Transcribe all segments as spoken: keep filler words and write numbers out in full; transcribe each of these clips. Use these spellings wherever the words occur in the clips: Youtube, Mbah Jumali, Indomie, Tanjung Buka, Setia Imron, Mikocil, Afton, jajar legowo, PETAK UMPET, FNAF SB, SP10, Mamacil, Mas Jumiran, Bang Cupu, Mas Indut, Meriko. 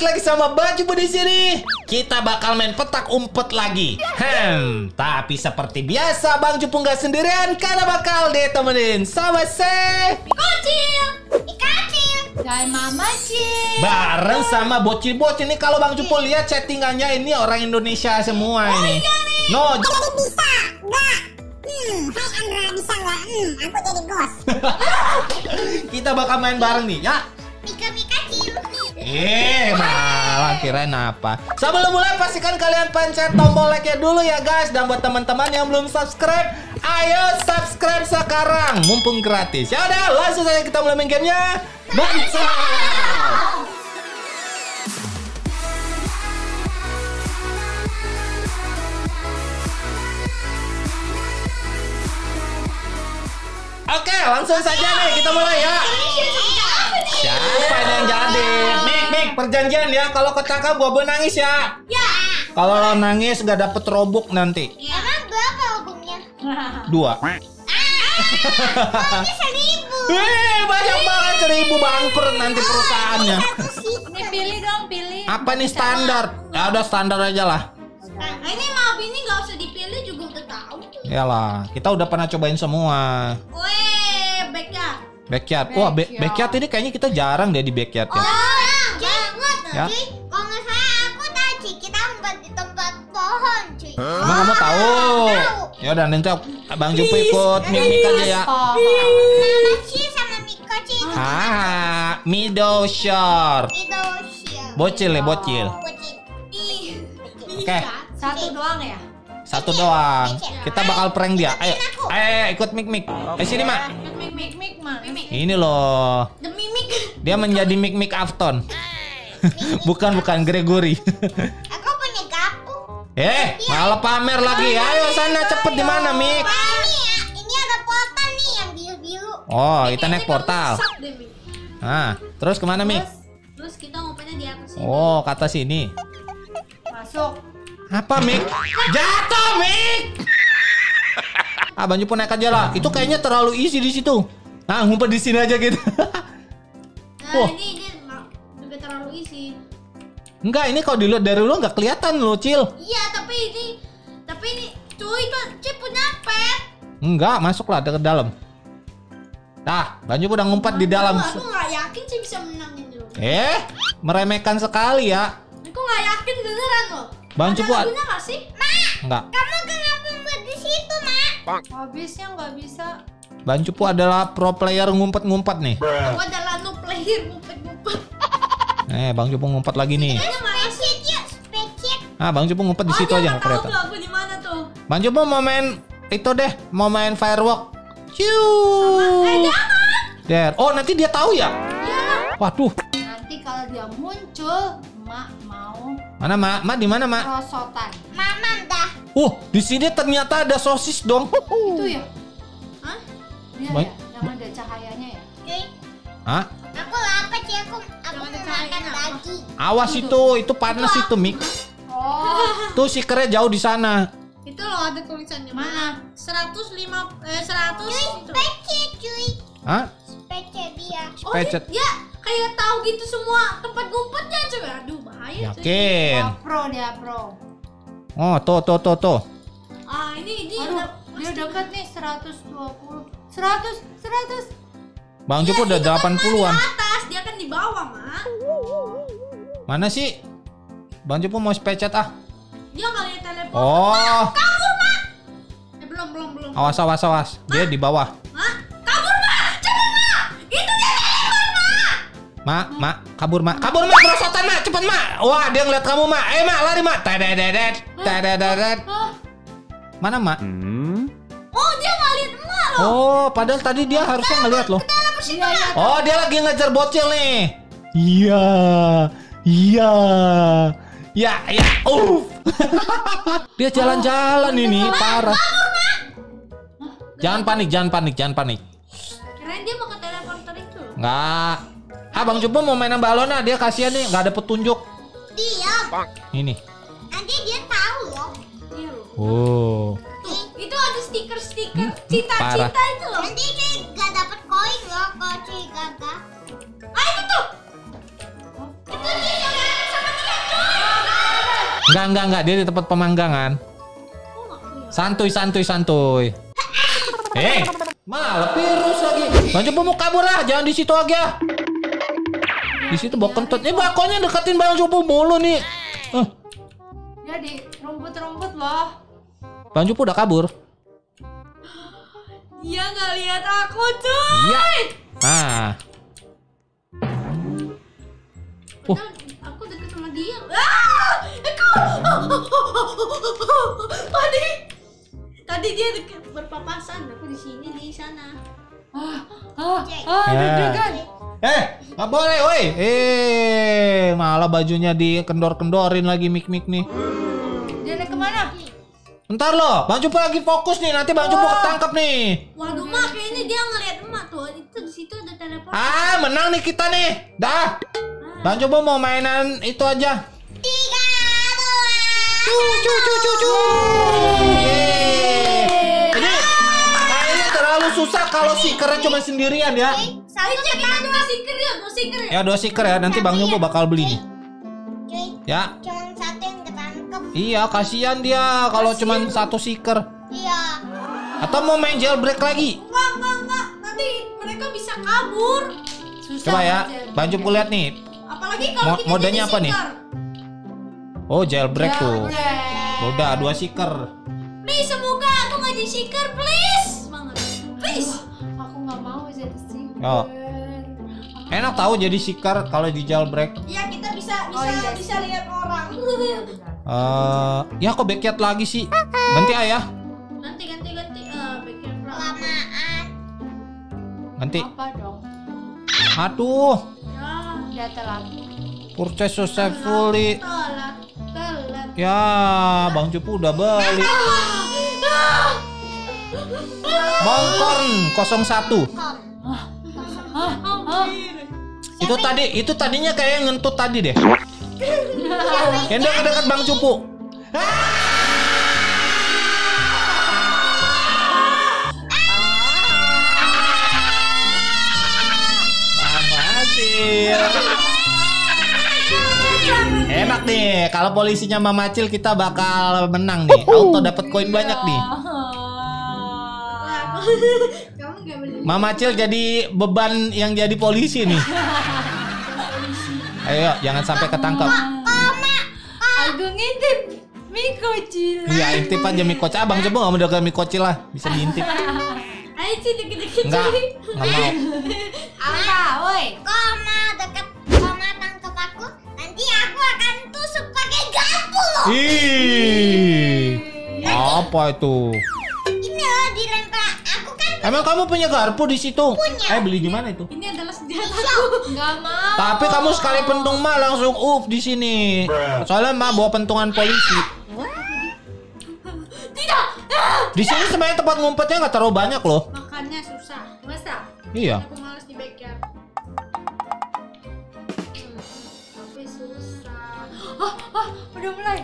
Lagi sama Bang Cupu di sini. Kita bakal main petak umpet lagi. Hmm, tapi seperti biasa Bang Cupu nggak sendirian karena bakal ditemenin sama se Mikocil, Mikocil, dan Mamacil. Bareng sama bocil-bocil ini kalau Bang Cupu lihat chattingannya ini orang Indonesia semua ini. No. Jadi bisa nggak? Hmm, Hai Andra bisa nggak? Hmm, aku jadi bos. Kita bakal main bareng nih ya. Eh, malah kirain apa. Sebelum mulai pastikan kalian pencet tombol like-nya dulu ya guys. Dan buat teman-teman yang belum subscribe, ayo subscribe sekarang, mumpung gratis. Ya udah, langsung saja kita mulai main gamenya. Mamacil. Oke, langsung saja nih kita mulai ya. Siapa yang jadi? Mik, Mik, perjanjian ya. Kalau ketangkap gua benangis ya. Ya. Kalau lo nangis gak dapet robuk nanti. Emang berapa robuknya? Dua. Robuknya seribu. Wih, banyak banget seribu bangkrut nanti perusahaannya. Nih pilih dong, pilih. Apa nih standar? Ya udah standar aja lah. Ini mau ini gak usah dipilih juga udah tahu. Iyalah, kita udah pernah cobain semua. Weh, backyard. Backyard. Wah, backyard ini kayaknya kita jarang deh di backyard ya. Oh, jarang ya. Kalau nggak salah aku tadi kita ngumpet di tempat pohon, cuy. Emang kamu tahu? Ya udah nanti Bang Cupu ikut Mimik aja ya. Mamacil sama Mikocil. Ah, middle shore. Bocil ya, bocil. Oke. Satu doang ya? Satu doang. Kita bakal prank dia. Ayo, ayo ikut Mik Mik. Eh sini Mak. Mik Mik Mik Mik. Ini loh. Demi Mik. Dia menjadi Mik Mik Afton. Bukan bukan Gregory. Aku punya kapu. Eh, malah pamer lagi. Ayo sana cepet di mana Mik? Ini ada portal nih yang biru-biru. Oh, kita naik portal. Nah, terus kemana Mik? Terus kita ngumpetnya di atas sini. Oh, ke atas sini. Masuk. Apa Mik? Jatuh Mik. Ah, Bang Cupu naik aja lah. Itu kayaknya terlalu easy di situ. Nah, ngumpet di sini aja gitu. Nah, oh. ini dia juga terlalu easy. Enggak, ini kalau dilihat dari lu nggak kelihatan lo, Cil. Iya, tapi ini tapi ini cuy itu Cil punya pet. Enggak, masuklah ke dalam. Nah, Bang Cupu udah ngumpet di dalam. Aku nggak yakin Cil bisa menangin lo. Eh, meremehkan sekali ya. Aku nggak yakin beneran lo. Bang Cupu ada lagunya gak sih? Mak, enggak. Kamu kenapa ngumpet di situ, Mak? Habisnya gak bisa. Bang Cupu adalah pro player ngumpet-ngumpet nih. Aku adalah no player ngumpet-ngumpet. Eh, Bang Cupu ngumpet lagi nih. Ah, Bang Cupu ngumpet di situ aja nggak kelihatan. Bang Cupu mau main itu deh, mau main firework. Ciu. Der. Oh, nanti dia tahu ya? Iya. Waduh. Nanti kalau dia muncul, Mak mau. Mana Mak? Mak di mana Mak? Sosotan. Mama dah. Uh, di sini ternyata ada sosis dong. Itu ya? Hah? Iya ya? Yang ada cahayanya ya? Oke. Hah? Aku lapar sih, aku aku makan lagi. Awas itu, itu panas itu Mik. Oh. Tuh sikernya jauh di sana. Itu loh ada tulisannya. Mana? seratus lima eh seratus. Cuy, pecet cuy. Hah? Pecet dia. Oh, dia kayak tahu gitu semua tempat ngumpetnya coba. Aduh. Yakin. Oh, pro dia pro. Oh, tuh tuh tuh tuh. Ah, ini ini aduh, udah, dia dekat nih seratus dua puluh. seratus seratus. Bang Cupu udah delapan puluhan. Di atas, dia kan di bawah, Mak. Mana sih? Bang Cupu mau pencet ah. Dia kali telepon. Oh. Ma, kabur, Ma. Eh, belum belum belum. Awas awas awas. Ma? Dia di bawah. Ma, kabur, Ma. Coba, Ma. Itu dia telepon, Ma. Ma, Ma, kabur, Ma. Kabur, Ma. Perosotan, Ma. Cepat, Ma. Wah, dia ngeliat kamu, Mak. Eh, Mak, lari, Mak. Tadadedet. Tadadedet. Mana, Mak? Hmm? Oh, dia ngeliat Mak loh. Oh, padahal tadi dia harusnya ngeliat loh. Oh, dia lagi ngejar bocil nih. Iya. Iya. Ya, ya. Uh. Dia jalan-jalan ini, parah. Jangan panik, jangan panik, jangan panik. Kirain dia mau ke telepon itu. Enggak. Ah, Bang Cupu mau mainan balon ah, dia kasihan nih nggak ada petunjuk. Diam. Ini. Nanti dia tahu loh. Oh. Tuh, itu ada stiker-stiker cita-cita hmm, itu loh. Nanti dia nggak dapat koin loh, koin gagal. Ah itu tuh. Itu dia yang sama dia tuh. Enggak enggak enggak, dia di tempat pemanggangan. Santuy santuy santuy. Eh, malah virus lagi. Bang Cupu mau kabur lah, jangan di situ aja. Di situ bawa kentut. Ini bakonya deketin Bang Cupu mulu nih. Eh. Ya di rumput-rumput loh. Bang Cupu udah kabur. Dia nggak lihat aku cuy. Iya. Ah. Oh. Aku deket sama dia. Ah! Aku. Tadi. Tadi dia deket berpapasan. Aku di sini di sana. Ah, ah, ah, deg-degan. Eh, nggak boleh, woi. Eh, malah bajunya dikendor-kendorin lagi mik-mik nih. Dia naik kemana? Bentar loh, Bang Cupu lagi fokus nih. Nanti Bang Cupu ketangkep nih. Waduh, mak, ini dia ngeliat emak tuh. Itu di situ ada telepon. Ah, menang nih kita nih. Dah. Bang Cupu mau mainan itu aja. Tiga, dua, cu, cu, cu, cu. Susah kalau sikernya cuma sendirian ya. Seharusnya kita dua siker ya, dua siker ya. Ya dua siker ya, nanti Bang Cupu bakal beli nih. Ya. Cuman satu yang ketangkep. Iya, kasihan dia kalau cuma satu siker. Iya. Atau mau main jailbreak lagi? Enggak, enggak, enggak. Nanti mereka bisa kabur. Susah. Coba ya, Bang Cupu lihat nih. Apalagi kalau kita modenya apa nih? Oh, jailbreak tuh. Udah, dua siker. Please, semoga aku nggak jadi siker, please. Please. Wah, aku nggak mau jadi siker. Oh. Enak tahu jadi siker kalau di jailbreak. Iya kita bisa bisa oh, iya. bisa lihat orang. Uh, ya kok backyard lagi sih. Ganti ayah. Nanti ganti ganti uh, backyard kelamaan. Ganti. Apa dong? Aduh. Ya telat. Purchase successfully. Telat. Telat. Ya Bang Cupu udah beli. Mongkorn nol satu. Hah? Hah? Hah? Itu tadi, itu tadinya kayak ngentut tadi deh. Yang dekat-dekat Bang Cupu. Mamacil. Enak nih, kalau polisinya Mamacil kita bakal menang nih. Auto dapat koin banyak nih. Mamacil jadi beban yang jadi polisi nih. Ayo jangan sampai ketangkap. Aku ngintip Mikocil. Iya intip aja Mikocil. Abang coba nggak mau dekat Mikocil lah, bisa diintip. Ayo sih deket-deket. Enggak, nggak mau. Apa, woi? Kau mau deket, kau mau tangkap aku? Nanti aku akan tusuk pakai garpu loh. Ih, apa itu? Emang kamu punya garpu di situ? Punya. Eh beli di mana itu? Ini adalah senjata. Enggak mau. Tapi kamu sekali pentung mah langsung up di sini. Soalnya mah bawa pentungan polisi. Tidak. Di sini sebenarnya tempat ngumpetnya nggak terlalu banyak loh. Makannya susah. Masa? Iya. Aku malas di backyard. Tapi susah. Ah ah udah mulai.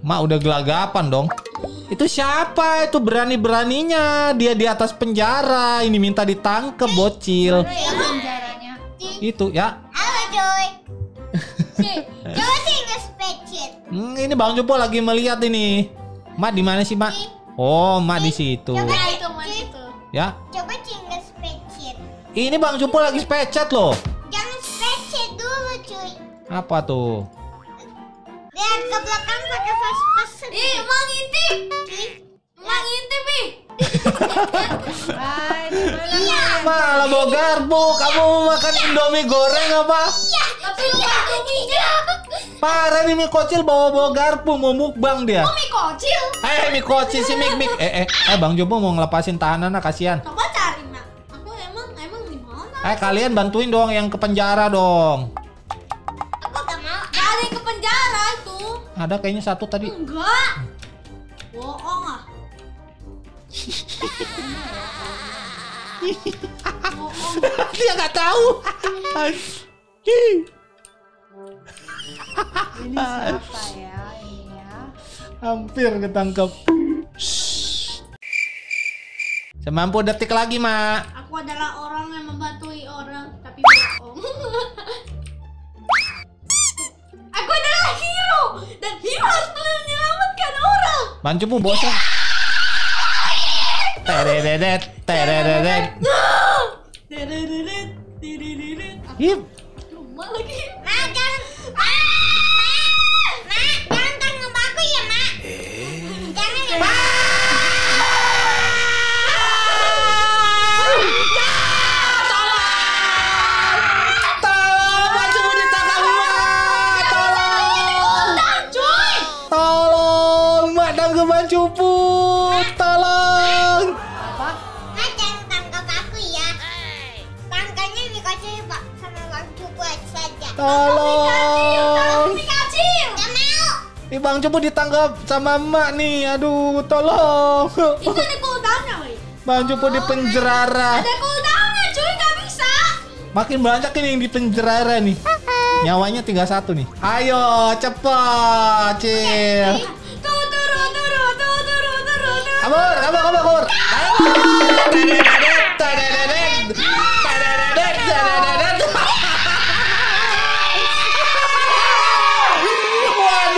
Mak udah gelagapan dong. Itu siapa? Itu berani-beraninya dia di atas penjara. Ini minta ditangkep bocil. Penjaranya. Itu ya. Halo Joy. Coba sih ngespecin. Hmm, ini Bang Cupu lagi melihat ini. Mak di mana sih, Mak? Oh, Mak di situ. Coba itu, Mak itu. Ya. Coba sih ngespecin. Ini Bang Cupu lagi specet loh. Jangan specet dulu, cuy. Apa tuh? Lihat ke belakang pakai flash person. Ih, Mang ngintip. Mang ngintip, ih. Iya. Malah bawa garpu. Kamu mau makan Indomie goreng apa? Iya. Tapi lupa Indomie-nya. Parah nih Mikocil bawa-bawa garpu. Mau mukbang dia. Oh, Mikocil. Eh, Mikocil si Mik-Mik. Eh, eh. Eh, Bang Cupu mau ngelepasin tahanan, kasihan. Coba cari, Mak. Aku emang, emang di mana? Eh, kalian bantuin dong yang ke penjara dong. Ada yang ke penjara itu. Ada kayaknya satu tadi. Enggak. Bohong ah. Dia nggak tahu. Ini siapa ya? Ini ya. Hampir ketangkep. Semampu detik lagi, Mak. Aku adalah orang yang membatui orang, tapi bohong. Aku adalah hero, dan hero harus menyelamatkan orang. Bang Cupu bosan. Tereredet, tereredet. Tereredet, tereredet. Hip. Cuma lagi. Mak, jangan. Mak, Mak, jangan kan ngebaku ya, Mak. Jangan ya, Mak. Bang Cupu, tolong. Apa? Mak, jangan tangkap aku ya. Tangkapnya Mikocil sama Bang Cupu saja. Tolong. Mikocil. Gak mau. Ih, Bang Cupu ditangkap sama Mak nih. Aduh, tolong. Itu ada cooldownnya, woy. Bang Cupu oh, dipenjerara. Ada cooldownnya, cuy. Gak bisa. Makin banyak ini yang dipenjerara nih. Nyawanya tinggal satu nih. Ayo, cepat, Cil. Kabur, kabur, kabur, kabur. Wah,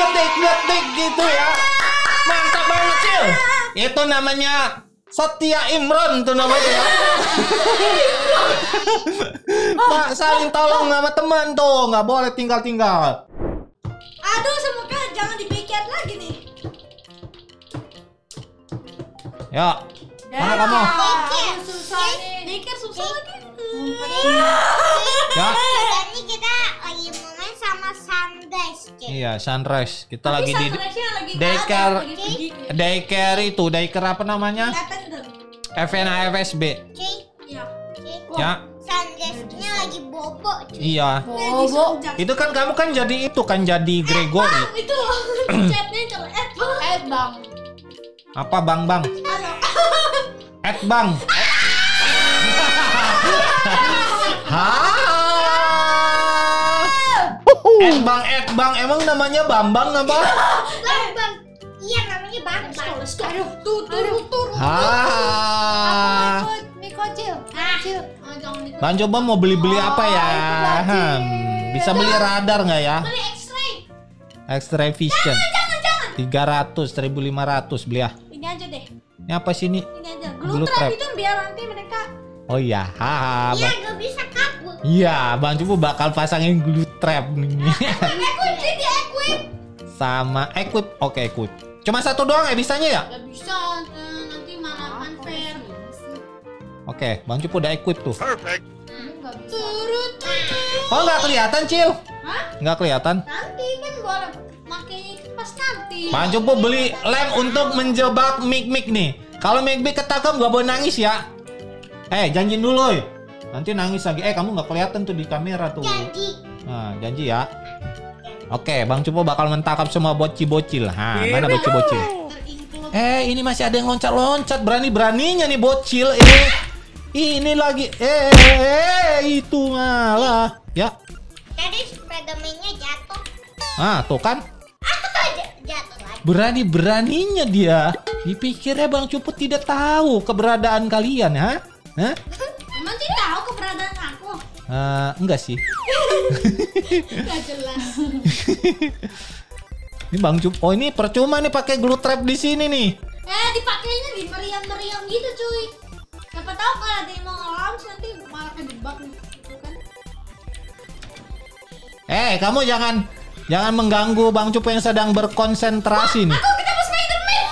detik-detik gitu ya. Mantap banget, Cil. Itu namanya Setia Imron tuh namanya ya. Pak, saling tolong sama teman tuh. Nggak boleh tinggal-tinggal. Aduh, semoga jangan dipikat lagi nih. Ya, mana kamu? Susah nih, susah lagi. Ya. Ini kita lagi mau main sama sunrise. Iya, sunrise. Kita lagi di daycare. Daycare itu, daycare apa namanya? F N A F S B. Ya. Sunrise-nya lagi bobo. Iya. Bobo. Itu kan kamu kan jadi itu kan jadi Gregory. Itu chatnya coba add bang. Apa bang bang? At bang. Hah? At bang, at bang. Emang namanya Bambang apa? Bambang. Iya namanya Bambang. Aduh, tuh, tuh, tuh. Hah? Mikocil. Mikocil. Bang coba mau beli-beli apa ya? Bisa beli radar nggak ya? Beli X-ray. X-ray vision. tiga ratus, seribu lima ratus beli ya. Ini aja deh. Ini apa sih ini? Ini aja. Glue trap itu biar nanti mereka. Oh iya. Haha. Iya, gak bisa kabur. Iya, Bang Cupu bakal pasangin glue trap nih. Sama kunci di equip. Sama equip. Oke, equip. Cuma satu doang ya bisanya ya? Gak bisa. Nanti malah unfair. Oke, Bang Cupu udah equip tuh. Perfect. Turut. Kok nggak kelihatan, Cil? Hah? Nggak kelihatan? Nanti kan boleh. Bang Cupu beli lem untuk menjebak mik-mik nih. Kalau mik-mik ketangkep gak boleh nangis ya. Eh, janjiin dulu. Nanti nangis lagi. Eh, kamu gak kelihatan tuh di kamera tuh. Janji. Nah, janji ya. Oke, Bang Cupu bakal mentangkap semua bocil-bocil. Nah, mana bocil-bocil? Eh, ini masih ada yang loncat-loncat. Berani-beraninya nih bocil. Eh, ini lagi. Eh, eh, eh itu malah. Ya. Tadi Spiderman-nya jatuh. Ah, tuh kan. Berani-beraninya dia. Dipikirnya Bang Cupu tidak tahu keberadaan kalian, ha? Hah? Emang dia tahu keberadaan aku? Uh, enggak sih. Enggak jelas. Ini Bang Cupu. Oh, ini percuma nih pakai glue trap di sini nih. Eh, dipakainya di meriam-meriam gitu, cuy. Siapa tahu kalau ada yang mau launch nanti malah kejebak gitu kan. Eh, kamu jangan Jangan mengganggu Bang Cupu yang sedang berkonsentrasi. Wah, nih. Aku ketemu Spiderman.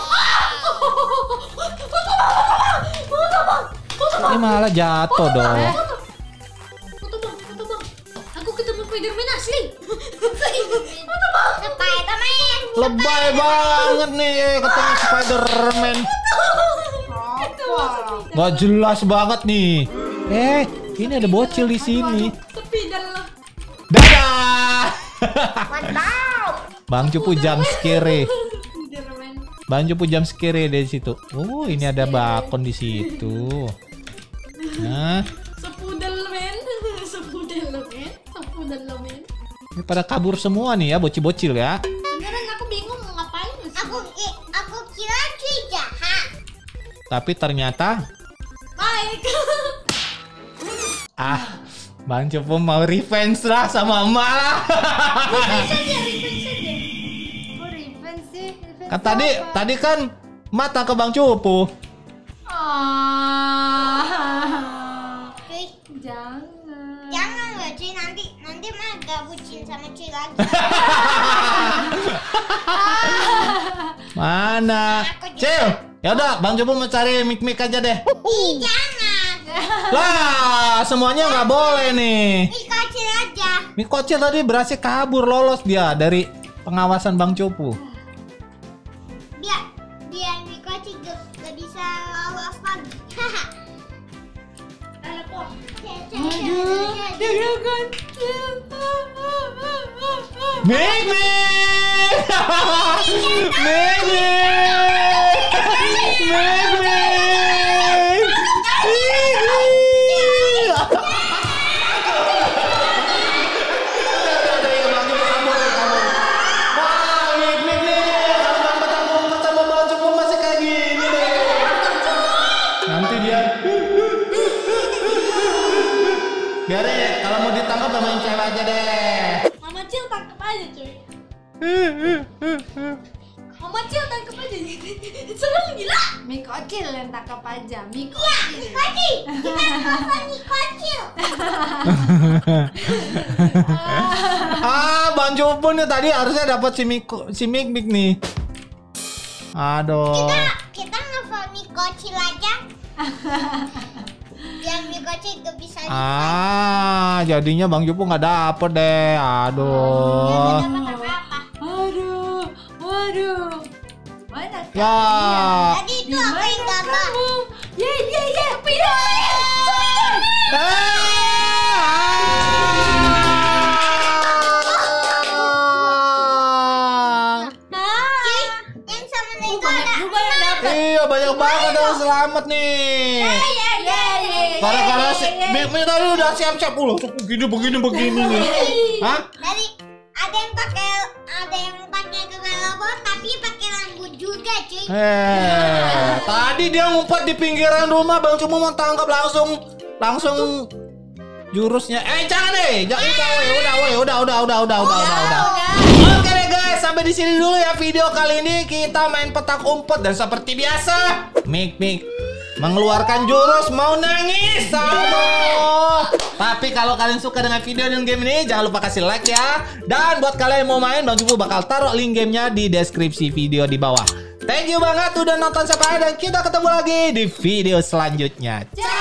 Ini malah jatuh dong. Aku ketemu Spiderman asli. Lebay banget nih ketemu Spiderman. Gak jelas banget nih. Eh, ini ada bocil di sini. Dadah. Bang Cupu jam skiri. Bang Cupu jam skiri dari situ. Oh, ini ada bakon di situ. Nah. Sepudel men, sepudel men, sepudel men. Ini pada kabur semua nih ya, bocil-bocil ya. Beneran aku bingung mau ngapain. Aku aku kira dia jahat. Tapi ternyata baik. Ah, Bang Cupu mau revenge lah sama emak lah. Revenge aja, revenge aja. Oh, revenge sih. Revenge kan tadi, tadi kan mata ke Bang Cupu. Oh, jangan. Jangan loh, Ci, nanti nanti mah gabucin sama Ci lagi. Mana? Cil, yaudah Bang Cupu mau cari mik-mik aja deh. Ih, jangan. Lah, semuanya nggak boleh nih. Mikocil aja. Mikocil tadi berhasil kabur, lolos dia dari pengawasan Bang Cupu. Dia, dia Mikocil nggak bisa lolos lagi. Mimi, Mimi, Mimi. Mamacil tangkap aja. Serem gila. Mikocil yang tangkap aja. Mikocil. Ya, Mikocil. Kita telepon Mikocil. Ah, Bang Cupu nih tadi harusnya dapat si Miko, si Mik-Mik nih. Aduh. Kita kita nelfon Mikocil aja. Yang Mikocil itu bisa dipakai. Ah, jadinya Bang Cupu nggak dapet deh. Aduh. Ya, aduh, mana ya. Tadi itu aku yang gambar. Ye ye ye, pindah. Yang sama itu ada. Iya, banyak banget yang selamat nih. Karena si Mik-Mik tadi udah siap-siap dulu. Begini begini begini nih. Hah? Tadi ada yang pakai ada yang pakai kelelawar tapi pakai rambut juga cuy. Hei, tadi dia ngumpet di pinggiran rumah, Bang Cupu mau tangkap langsung langsung jurusnya. Eh jangan deh, jangan udah udah udah udah udah udah udah udah. Oke deh guys, sampai di sini dulu ya video kali ini kita main petak umpet dan seperti biasa Mik-Mik mengeluarkan jurus mau nangis sama. Tapi kalau kalian suka dengan video dan game ini, jangan lupa kasih like ya. Dan buat kalian yang mau main, Bang Cupu bakal taruh link gamenya di deskripsi video di bawah. Thank you banget udah nonton sampai, dan kita ketemu lagi di video selanjutnya.